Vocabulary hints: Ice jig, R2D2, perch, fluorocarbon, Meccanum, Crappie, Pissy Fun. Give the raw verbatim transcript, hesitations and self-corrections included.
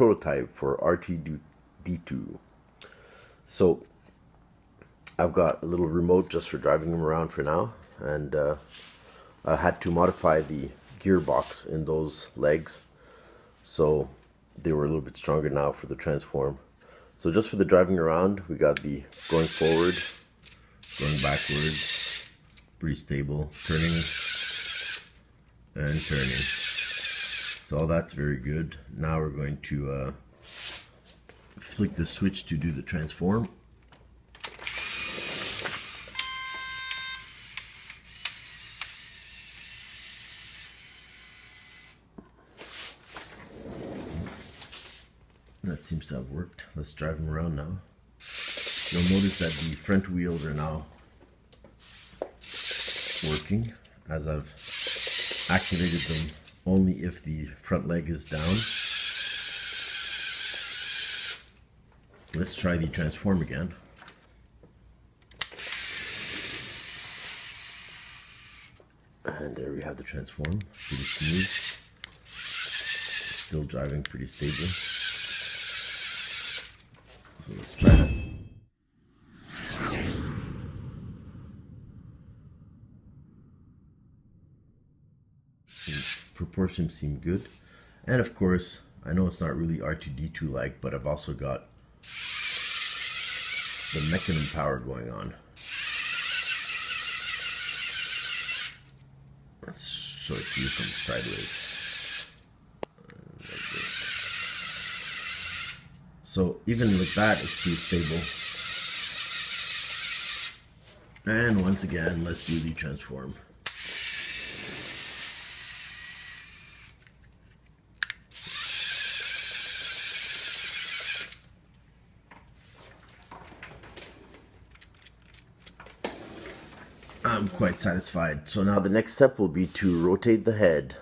prototype for R two D two. So I've got a little remote just for driving them around for now, and uh, I had to modify the gearbox in those legs, so they were a little bit stronger now for the transform. So just for the driving around, we got the going forward, going backwards, pretty stable, turning and turning. So all that's very good. Now we're going to uh, flick the switch to do the transform. That seems to have worked. Let's drive them around now. You'll notice that the front wheels are now working, as I've activated them only if the front leg is down. Let's try the transform again. And there we have the transform. Pretty smooth. Still driving pretty stably. So let's try that. The proportions seem good, and of course, I know it's not really R two D two like, but I've also got the Meccanum power going on. Let's show it to you from sideways. So even with that, it's pretty stable. And once again, let's do the transform. I'm quite satisfied. So now the next step will be to rotate the head.